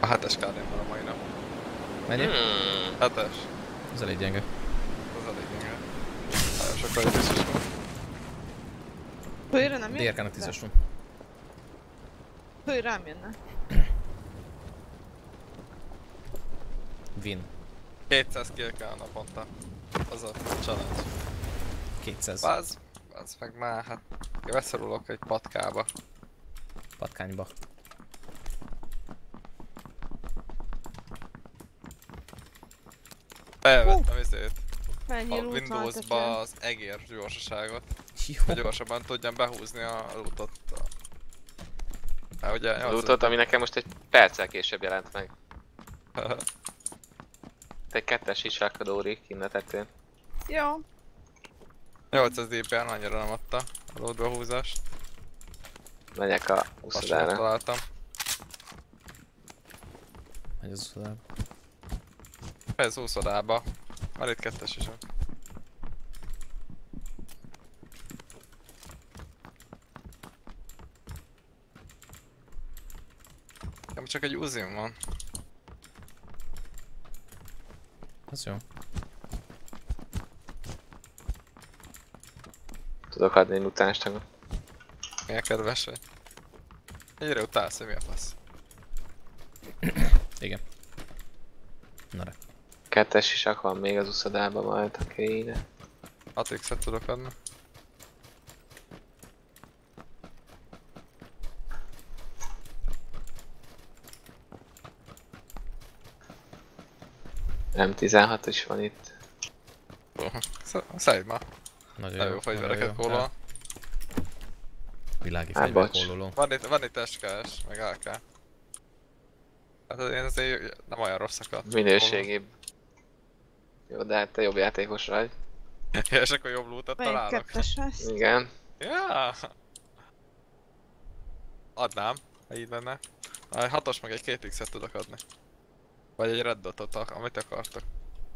A 7-es kádémban a mai nap. Mennyi? 7-es. Ez elég gyenge. Ez elég gyenge. Nagyon sokkal egy 10-es van. Főjre nem jön? DRK-nak 10-es van. Főjre rám jönne. Win. 200 kill kell naponta. Az a challenge. 200. Az meg már, hát... Én beszorulok egy patkába. Patkányba. Elvettem ezért. A Windowsba az egér gyorsaságot. Jó. Hogy gyorsabban tudjam behúzni a lootot. A lootot, ami nekem most egy perccel később jelent meg. Egy kettes israkadóri kinnetetén. Jó. 800 DPR-n annyira nem adta a loadba húzást. Megyek a 20-dára. Találtam. Megy az 20-dába. Ez 20-dába. Már itt kettes is van. Nem csak egy Uzim van. Az jó. Tudok adni egy utánistagot. Milyen kedves vagy. Egyre utálsz, hogy mi a fasz. Igen. Na de. Kettes sisak van még az uszodában majd, aki ide. 6x-et tudok adni. M16 is van itt. Szállj már. Nagyon jó fegyvereket kólol. Világi fegyver kóloló. Van itt SKS, meg AK. Hát én azért nem olyan rossz akadt. Minőségibb. Jó, de hát te jobb játékos vagy. És akkor jobb lootot találok. Melyik kettes lesz? Igen. Jaaa. Adnám, ha így lenne. Hatos meg egy 2x-et tudok adni. Vagy egy red dotot, amit akartok.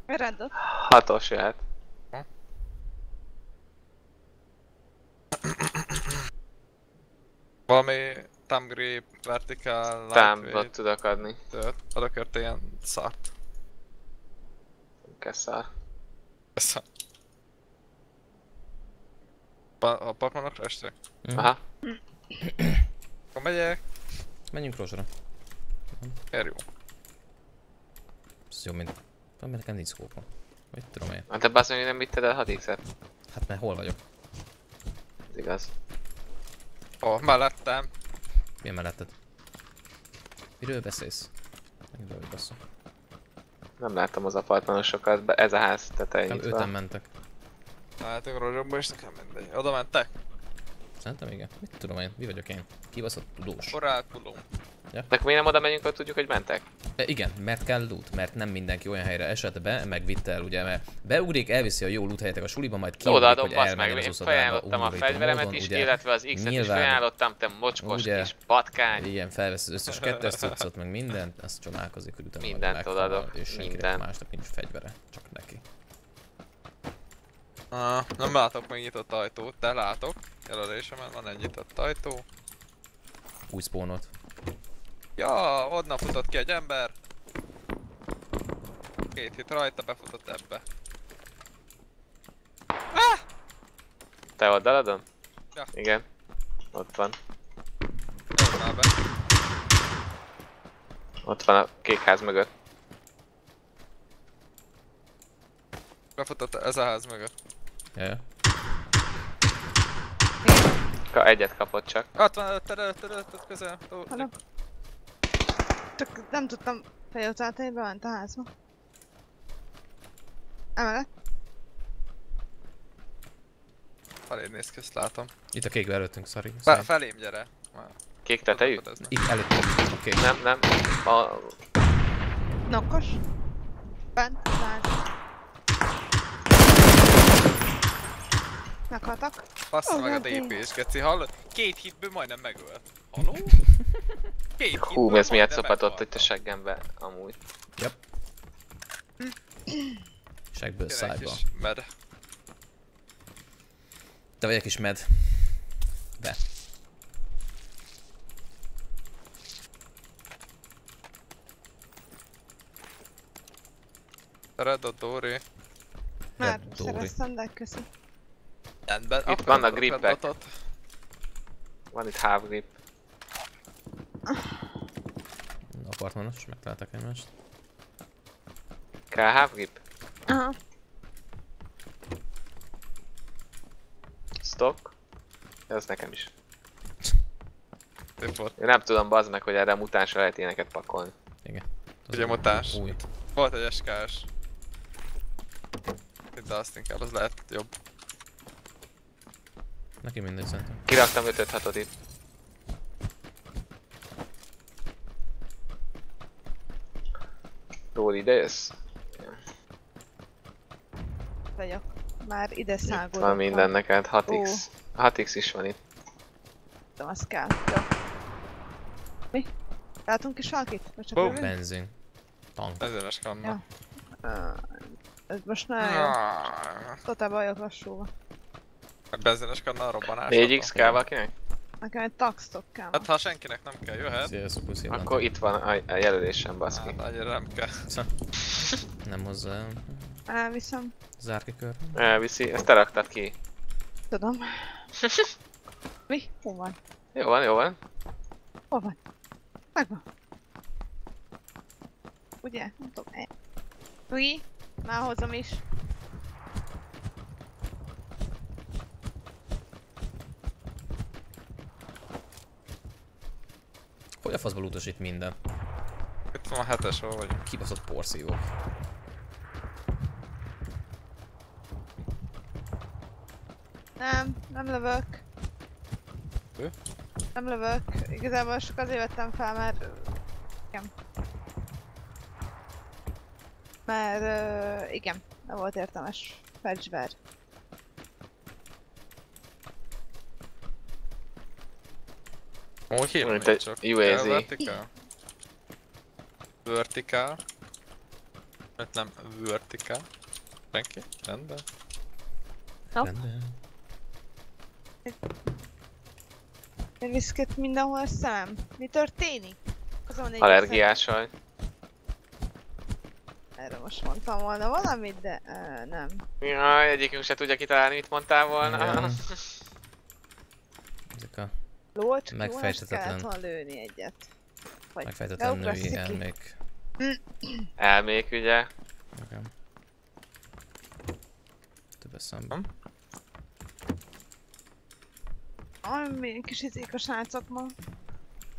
Red dot? Hatos jöhet. Valami thumb grip, vertical, lightweight... Thumbot tudok adni. Adok érte ilyen szart. Keszár. Keszár. A partmanokra estek? Aha. Akkor megyek. Menjünk rózsra. Ér jó. Ez jó, mint... Van, mert nekem nincs szkópom. Mit tudom én? Hát te baszony, hogy nem vitted el 6x-et. Hát mert hol vagyok? Ez igaz. Ó, mellettem. Milyen melletted? Miről beszélsz? Megint hogy basszol. Nem láttam az apartmanosokat, de ez a ház tetején itt van. Öten mentek. Látok rózsokból és nekem mindegy. Oda mentek? Szerintem igen. Mit tudom én? Mi vagyok én? Kibaszott tudós. Orákulum. Ja. De akkor miért nem oda megyünk, hogy tudjuk, hogy mentek? Igen, mert kell loot, mert nem mindenki olyan helyre esett be, meg vitte el, ugye, mert beugrik, elviszi a jó loot helyeket a suliba, majd kiadom, hogy elmenjen az uszodában. Felajánlottam a fegyveremet is, ugye, illetve az X-et is felajánlottam, te mocskos ugye, kis patkány. Igen, felvesz az összes kettes cuccot, meg mindent, azt csomálkozik, hogy utána mindent odaadok, és senkinek másnak nincs fegyvere, csak neki. Nem látok még nyitott ajtót, de látok, jelölésemen van egy nyitott ajtó. Új spawnot. Ja, onnan futott ki egy ember. 2 hit rajta, befutott ebbe. Ah! Te oldaladon? Ja. Igen. Ott van. Be. Ott van a kék ház mögött. Befutott ez a ház mögött. Yeah. Egyet kapott csak. Ott van előtted közel. Csak nem tudtam feljutni, hogy bement a házba. Emelet. Felém néz ki, ezt látom. Itt a kékbe előttünk, sorry. Felém gyere. Kék tetejű? Itt előttünk. Oké. Okay. Nem. A... Nokkos. Bent, látom. Meghaltak. Bassza meg a DP-s, geci, hallod? 2 hitből majdnem megölt. Haló? 2 hitből majdnem meghaltam. Hú, ez miért szopatott itt a seggembe, amúgy. Jep. Segből szájba. Te vagy egy kis med. Be. Redodori. Már szereztem, de köszi. Rendben, itt van a grippek. Van itt half grip. Apartmanos, megtaláltak egymást. Kell half grip? Aha. Stock? Ez nekem is. Én nem tudom, bazd meg, hogy erre a mutánsra lehet ilyeneket pakolni. Igen. Ugye mutáns. Új. Volt egy SKS. De azt inkább, az lehet jobb. Neki mindegy szerintem. Kiraktam 5-5-6-ot itt. Róli, ide jössz? Vagyok. Már ide szágulok. Van minden neked, 6x. 6x is van itt. Tudom, az kell. Jó. Mi? Látunk is valakit? Vagy csak oh, benzin. Tank. Ezért kanna. Ja. Ez most nagyon jó. Totál bajok lassúva. A benzenes kanna robbanás. 4x kell valakinek? Nekem egy taxtok kell. Hát ha senkinek nem kell, jöhet. Sziasztok, pusziban. Akkor itt van a jelölésem, baszki. Hát annyira nem kell. Nem hozzá. Elviszem. Zárkikör. Elviszi, ezt te raktad ki. Tudom. Mi? Hol van? Jó van, jó van. Hol van? Megvan. Ugye? Nem tudom. Ui, már hozom is. Hogy a faszba utasít minden? Itt van a 7-es, hol vagyok? Kibaszott porszívók. Nem lövök. Ő? Nem lövök. Igazából sok azért vettem fel, mert... Igen. Mert... igen, nem volt értelmes fegyver. Oké, mint egy UAZ. Vertikál. Mert nem vertikál. Senki? Rendben. Rendben. Én viszket mindenhol a szemem. Mi történik? Allergiás vagy. Erre most mondtam volna valamit, de nem. Jaj, egyikünk se tudja kitalálni, mit mondtál volna. Ezek a... Megfejthetetlen. Lócskónak lőni egyet. Vagy megfejthetetlen női elmék. Elmék, ugye? Igen. Többes számban. Aj, milyen kis izék a srácok ma.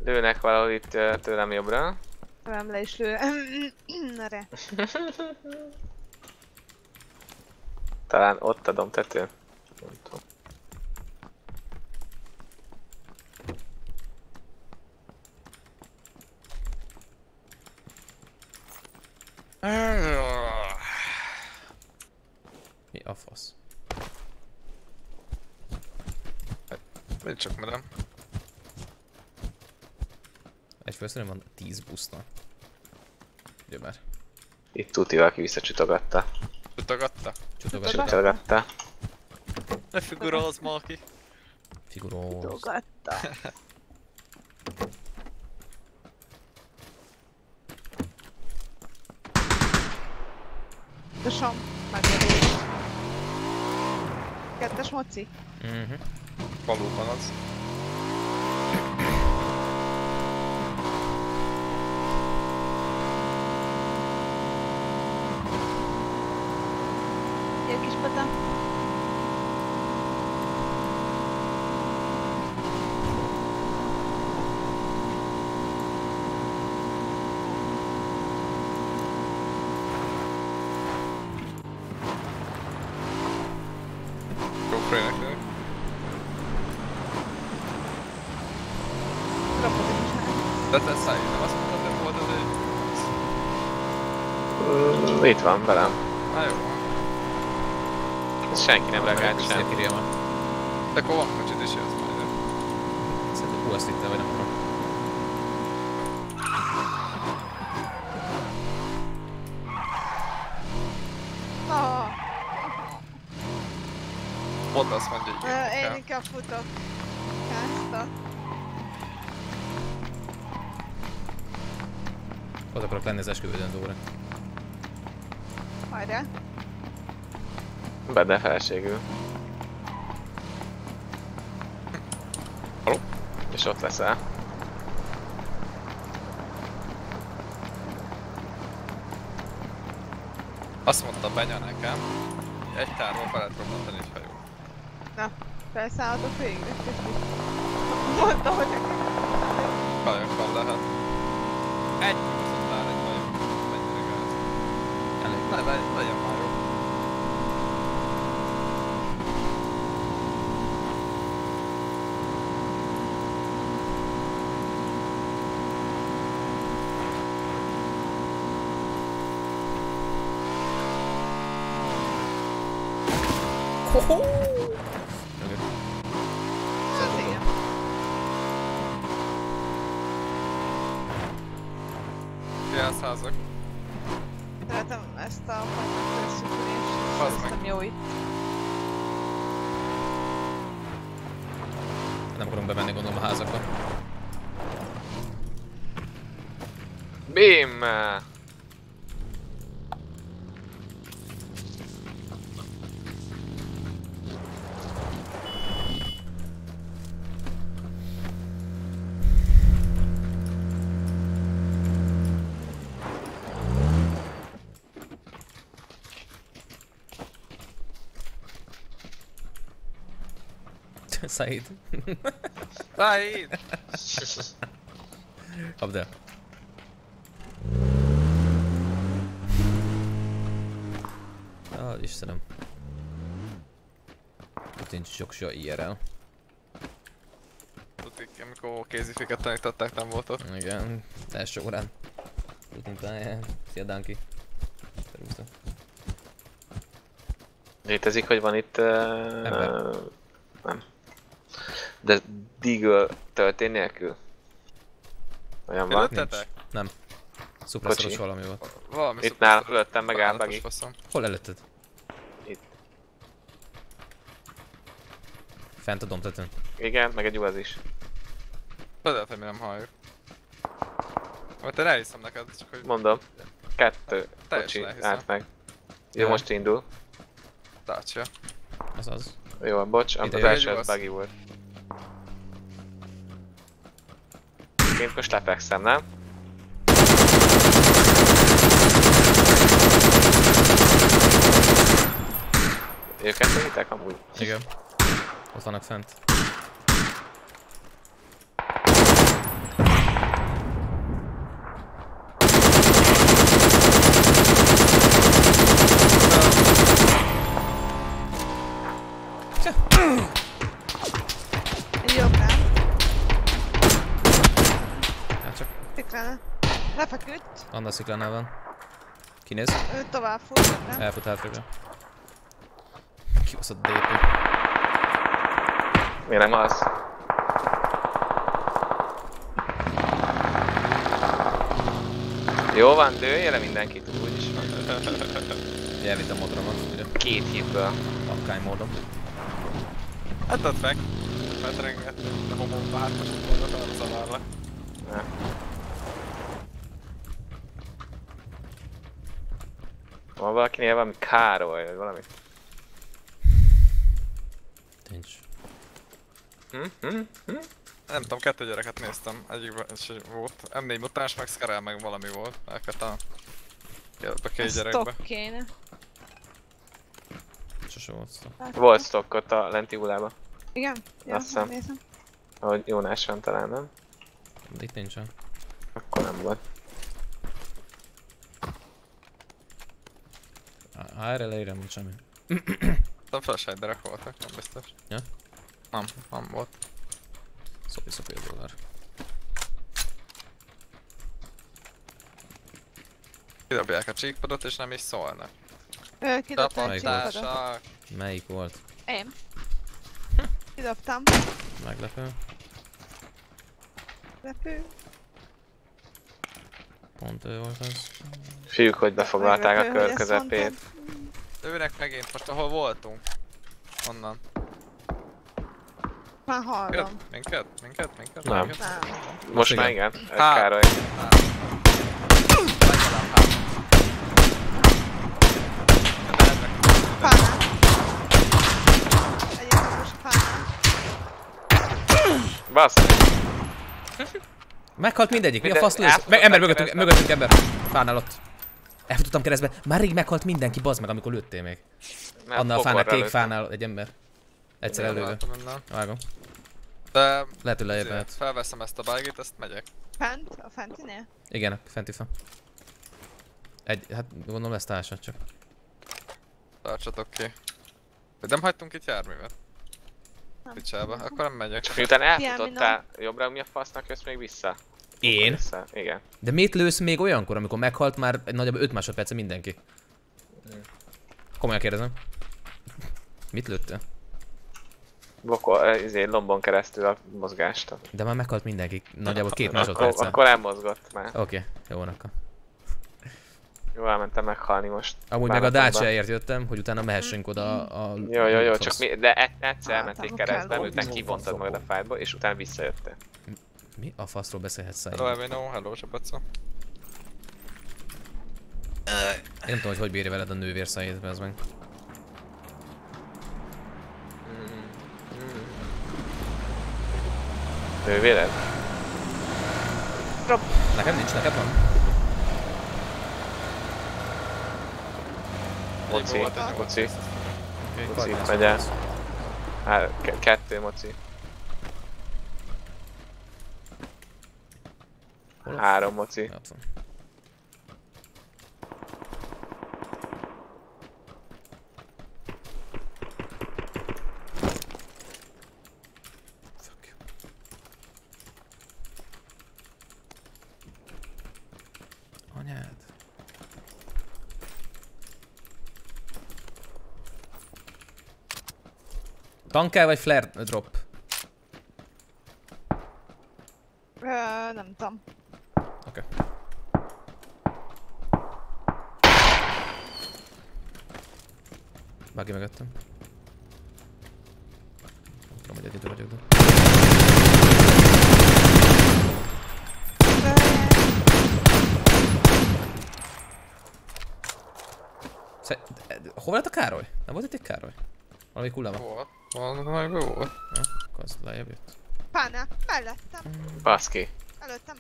Lőnek valahol itt tőlem jobbra. Tőlem le is lő. Nere. Talán ott adom tető. Nem tudom. Mi a fasz? Még csak merem. Egyfőszörön van 10 buszna. Ugye már. Itt tuti valaki visszacsütogatta. Csütogatta? Csütogatta. Ne figurálsz, Maki. Figurálsz. Csütogatta. Köszönöm. Megérjük. Kettes moci. Valóban az. Jó kis pata. Itt van velem. Na jó. Ez senki nem reagált, senki rém van. De akkor van kocsit is jössz majd. Szerintem hú, azt hittem, vagy nem akarom. Mondd azt mondja, hogy jön. Én inkább futok. Kázta. Ott akarok lenni az esküvődön, Dóra. majd el. Benne felségül. Halló? És ott leszel. Azt mondta Benya nekem, egy tárról fel lehet robbantani egy hajót. Na, felszállhatok végig, és mondta, hogy kajakkal lehet. Egy húzottál egy hajó, mennyire gáz. Elég, legyen hajó. Hoho! Jelszázak. Szeretem ezt a fajta és nem jó itt. Nem fogunk bemenni gondolom a házakba. Bim! Said. Said. Up there. Ah, Istenem. Itt nincs sok IRL. Tudjuk, amikor kéziféket tanították, nem volt ott. Igen, első órán. Tudni talán. Szia, Danki. Szervusztok. Létezik, hogy van itt... ember. Nem. De Deagle történt nélkül? Olyan van? Előttetek? Nem. Szupresszoros valami volt. Valami itt nála fölöttem meg állbagi. Hol előtted? Itt. Fent a domtetőn. Igen, meg egy ugaz is. Tudod, hogy mi nem halljuk. Mert te elhiszem neked, csak hogy... Mondom. Kettő kocsi állt meg. Jó, most indul. Tácsia. Azaz. Jó, bocs, az első az buggy volt. Én most lepekszem, nem? Őket hitek amúgy? Igen. Ott vannak fent. Lefeküdt. Anna sziklánál van. Kinéz? Ő tovább fut, nem? Elfut hátra. Kibaszott DP. Miért nem az? Jó van, dőjjele mindenkit, úgyis van. Elvitt a motromat. Két hitből. Akkány módon. Hát ott meg. Fetrengettem, de homolba hátmasok volna, arra szavárlak. Van valakinél valami Károly, vagy valami? Nincs. Nem tudom, kettő gyereket néztem. Egyikben is volt. M4 mutáns, meg Scarel, meg valami volt. Elkettem. A két gyerekbe. Stock kéne. Sose volt stock. Volt stock ott a lenti hullába. Igen? Jó, nem nézem. Ahogy Jónás van talán, nem? De itt nincsen. Akkor nem volt. ARL-re nincs semmi. Nem flash hiderek voltak, nem biztos. Ja? Nem, nem volt. Szopi a dollár. Kidobják a csíkpadot és nem is szólnak. Ő kidobta a csíkpadot. Melyik volt? Én. Kidobtam. Meglepő. Lepő. Pont ő volt az. Fiúk, hogy befoglalták a kör közepét. Őnek megint, most ahol voltunk. Onnan. Már hallom. Minket? Nem. Most már igen. Ez Károly. Basz. Meghalt mindegyik, mi a fasz lősz? Ember mögöttünk, ember. Fánál ott. Elfutottam keresztbe. Már rég meghalt mindenki, bazd meg, amikor lőttél még. Annál a fánál, kék fánál egy ember. Egyszer előve. Vágom. De... lehet, hogy lejjebb lehet. Felveszem ezt a bágét, ezt megyek. Fent? A fentinél? Igen, a fenti fa. Egy, hát gondolom lesz társad csak. Tartsatok ki. Nem hagytunk itt járművet. Picsába, akkor nem megyek. Csak miután elfutottál jobbra, mi a fasznak jössz még vissza? Én? Vissza. Igen. De mit lősz még olyankor, amikor meghalt már nagyjából 5 másodperce mindenki? Komolyan kérdezem. Mit lőttél? Lombon keresztül a mozgást. De már meghalt mindenki, nagyjából 2 másodperccel. Akkor elmozgott már. Oké, jó van akkor. Jó, elmentem meghalni most. Amúgy meg a dácsáért jöttem, hogy utána mehessünk oda a... Jó, csak mi... De egyszer elmenték keresztbe, miután kivontad magad a fájdból, és utána visszajöttél. Mi a faszról beszélhetsz? Hello, hello, Sapaca. Én nem tudom, hogy bírja veled a nővér szájét, ez meg. Nővéred? Nekem nincs, neked van. Moci, megy el. Hát, 2 moci. 3 moci. Tankel vagy flare drop? Nem tudom. Oké. Buggy megöttem. Nem tudom, hogy egyedül vagyok, de... Hol lett a Károly? Nem volt itt egy Károly? Valami hulláma? Volt. Ja, akkor az lejjebb jött. Pánál, mellettem. Baszki. Előttem.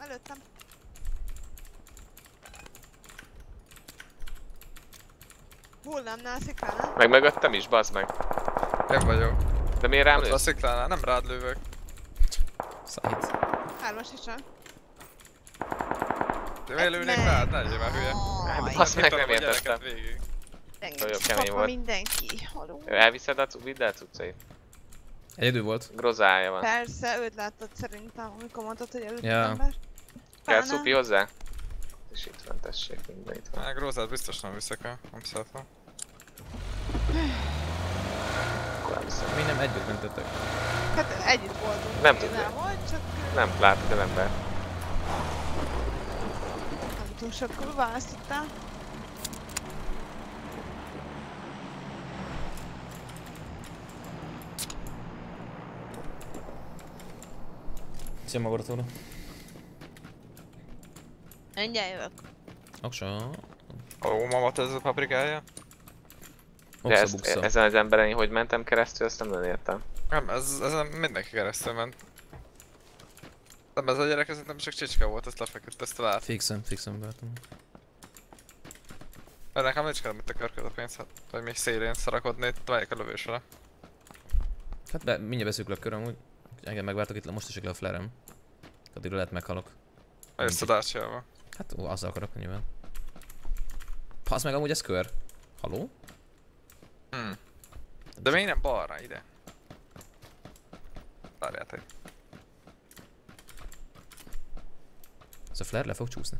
Hullámnál, sziklánál. Meg megöttem is, bazd meg. Én vagyok. De miért rám lősz? A sziklánál, nem rád lövök. Szájt. 3-as is rám. De miért lőnék rád? Ne legyél már hülye. Azt meg nem értettem. Engem mindenki, haló. Elviszed a cuccait? Egyedül volt. Grozája van. Persze, őt láttad szerintem, amikor mondtad, hogy előtt az ember. Kell szupi hozzá? És itt van, tessék, minden itt van. Grozát biztos nem viszek el, nem szeretem. Mi nem együtt mentetek? Hát együtt voltunk. Nem tudja. Nem láttad el ember. Nem túl sokkal választottál. Szia magadra tőle. Mindjárt jövök. Oksa. Ó, mama, te ez a paprikája? De ezen az emberen én hogy mentem keresztül, ezt nem értem. Nem, ezen mindenki keresztül ment. Nem, ez a gyerek, ez nem csak csicska volt, ezt lefeküdt, ezt vált. Fixem beálltam. Mert nekem nincs kellett, mint a körköd a pénz, hát, hogy még szélén szarakodni, itt váljék a lövésre. Hát mindjárt beszűkül a kör amúgy. Engem megvártok itt, most is le a flerem. Addigra lehet meghalok. Eljössz a dácsiával. Hát azzal akarok nyilván. Pasz meg, amúgy ez kör. Haló? De miért nem balra, ide? Várjátok. Ez a flare le fog csúszni.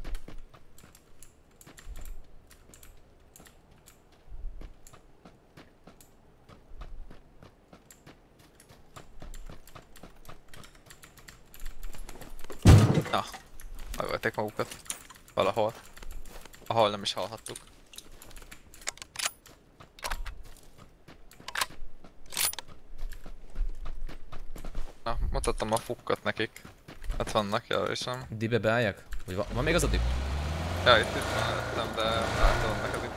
Na, megölték magukat. Valahol. Ahol nem is hallhattuk. Na, mutattam a fukkat nekik. Hát vannak, jelölésem. Dibbe beálljak? Vagy van még az a dib? Ja, itt van, nem, de általán neked itt.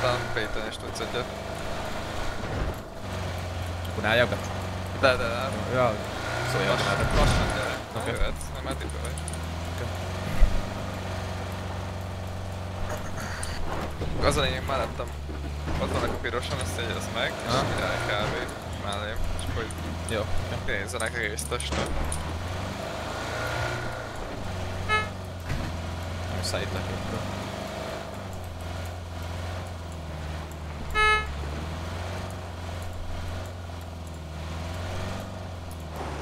Talán Payton is tudsz egyet. Akkor álljak be? De. Ja. szóljad, mert lassan, de okay. Jöhetsz, nem eddig vagy. Okay. Az a lényeg, mellettem. Ott vannak a pirosan, összegyezz meg, és király kávé mellém. Csak hogy jó. Nézzenek egész testet. Nem szállít nekünk.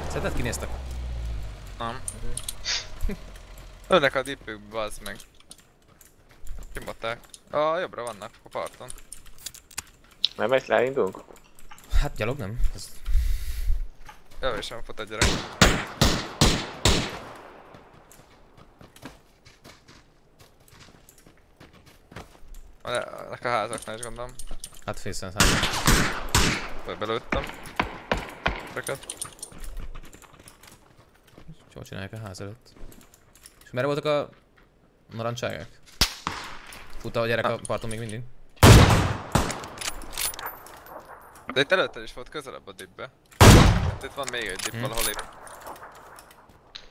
Szerinted kinéztek? Nem. Önnek a dipük, bazd meg. Kimották. A jobbra vannak, a parton. Nem megy, leindulunk? Hát gyalog nem. Ez... Jövő sem fut a gyerek. Ennek a házaknál is gondolom. Hát fészen házak. Vagy belőttem. Töket. Jól csinálják a ház előtt. És merre voltak a narancságák? Fut a gyerek a parton még mindig. De itt előtted is volt közelebb a dipbe. Hát itt van még egy dip valahol épp.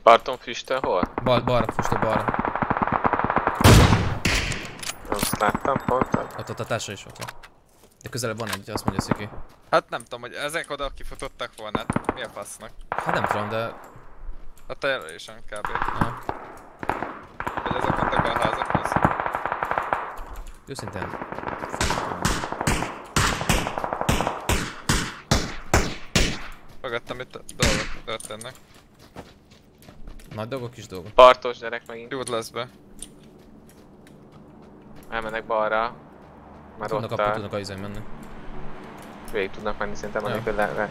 Parton füstöl hol? Balra, füstöl balra. Azt láttam, parton. Ott a társa is volt. De közelebb van egy, azt mondja Sziki. Hát nem tudom, hogy ezek oda kifutottak volna, hát mi a fasznak? Hát nem tudom, de... A terülésen kb. Ja. Vagy ezek mentek be a házakhoz. Őszintén. Fogadtam itt a dolgok történnek. Nagy dolgok, kis dolgok. Partos gyerek megint. Jut lesz be. Elmennek balra. Már ott áll. Tudnak a izén menni. Végig tudnak menni szerintem anélkül le.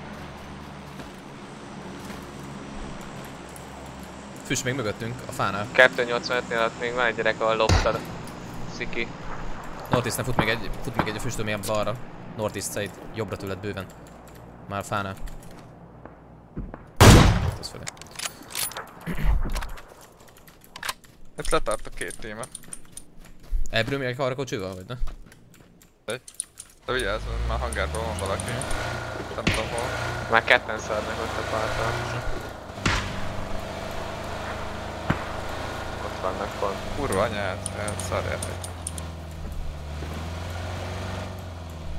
Füst még mögöttünk, a fánál. 285-nél ott még van egy gyerek, ahol loptad. Sziki. Northeast-nél fut még egy a füstől milyen balra. Northeast side, jobbra tőled bőven. Már a fánál. Ez felé. Itt letart a két témet. Ebből még arra kocsővel vagy, ne? De vigyázz, már hangárban van valaki. Nem tudom hol. Már ketten szarnak ott a parton. Vannak pont. Kurva anyát, szarjáték.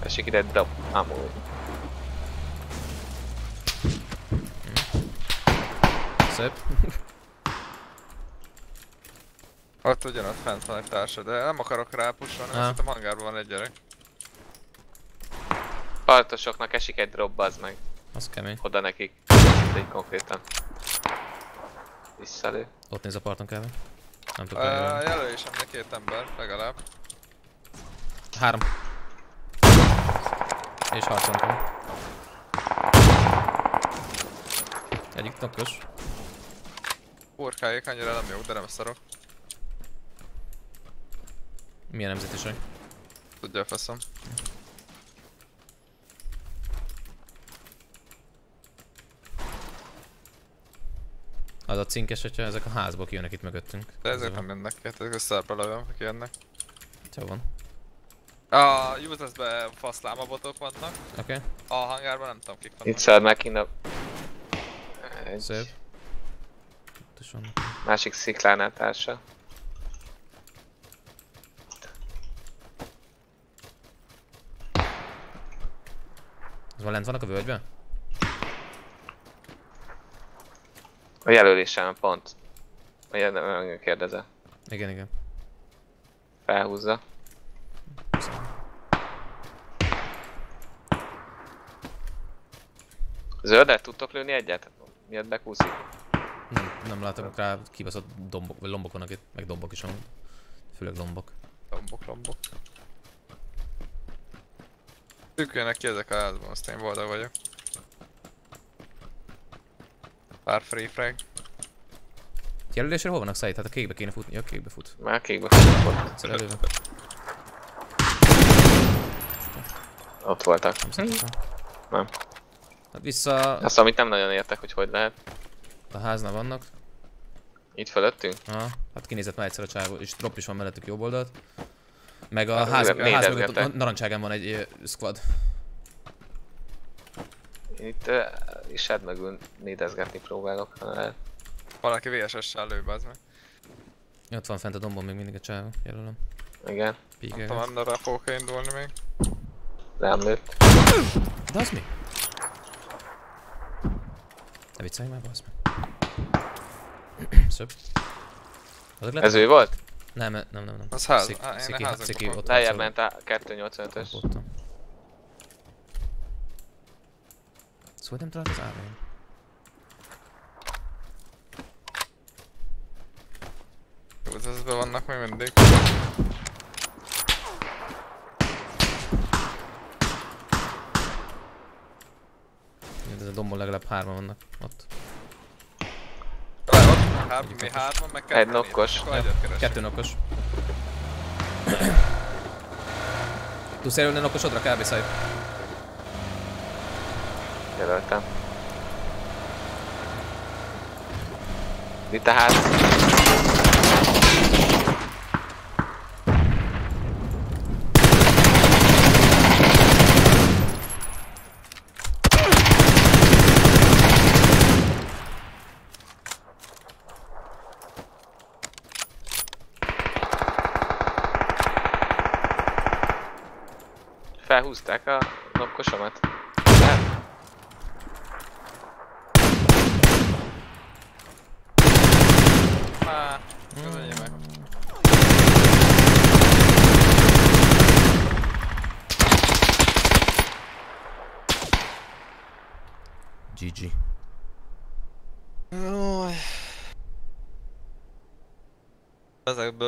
Esik ide drop, amúgy. Szép. Ott ugyanott fent van egy társa, de nem akarok rápussolni, mert a hangárban van egy gyerek. Partosoknak esik egy drop, bazd meg. Az kemény. Oda nekik. Így konkrétan. Visszalő. Ott néz a parton kávén. Nem tudok megjelölni. Jelölésemre két ember, legalább. 3. És harcoltam. Egyik napos. Orkájék annyira nem jók, de nem szarok. Milyen nemzetiség? Tudja a faszom. Az a cinkes, hogyha ezek a házba kijönnek itt mögöttünk. De ezek nem jönnek, hát ezek összeállba lövöm, ha kijönnek. Jó van. A useless-ben faszlámabotok vannak. Oké. A hangárban nem tudom kik vannak. Itt szárnak innen. Szép. Másik sziklánál társa. Az van lent vannak a völgyben? A jelölésem pont. A jelölésem kérdeze. Igen, igen. Felhúzza. Zöldet tudtok lőni egyet? Miért bekúszik? Nem látok rá, kibaszott dombok, vagy lombok vannak itt, meg dombok is van. Főleg lombok. Lombok. Tüküljenek ki ezek a házban, azt én boldog vagyok. Pár free frag. Jelölésre hol vannak szállít? Hát a kékbe kéne futni. Ja, kékbe fut. Már kékbe fut. Ott voltak. Nem. Hát vissza... Azt amit nem nagyon értek, hogy lehet. A háznál vannak. Itt felettünk? Aha. Hát kinézett már egyszer a csávó, és drop is van mellettük jobb oldalt. Meg a ház mögött, a narancságán van egy squad. Itt is hát megül nédezgetni próbálok, ha lehet. Valaki VSS-sel lő, bazd meg. Ott van fent a dombon még mindig a csávó, jelölöm. Igen. Píkeket. Nem tudom, de rá fogok indulni még. Rám lőtt. De az mi? Ne viccelj már, bazd meg. Szöbb. Ez ő volt? Nem. Az ház. Sziki, Sziki ott. Lejjebb ment a 285-ös. Szóval nem talált az állványom. Jó, ezben vannak még mindig. Ez a dombon legalább 3-an vannak ott. Mi 3-an, meg 2-an. Egy nokkos. 2 nokkos. Tudsz elülni nokkosodra, kb. Szájt. Jelöltem. Itt a ház. Felhúzták a napkosamat. GG. Ezekből